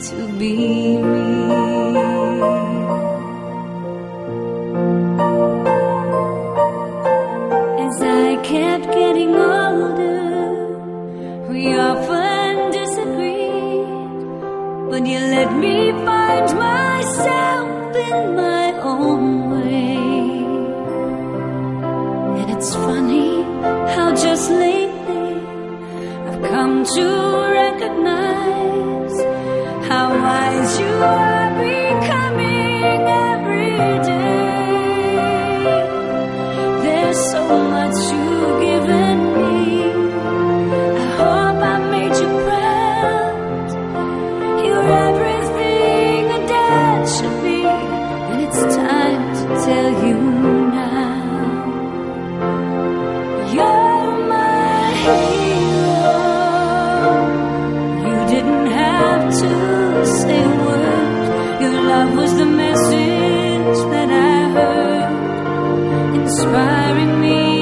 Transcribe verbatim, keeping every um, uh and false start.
to be me. You let me find myself in my own way. And it's funny how just lately I've come to recognize how wise you are becoming every day. There's so much you've given me. I hope I made you proud. Everything a dad should be, and it's time to tell you now. You're my hero. You didn't have to say a word. Your love was the message that I heard, inspiring me.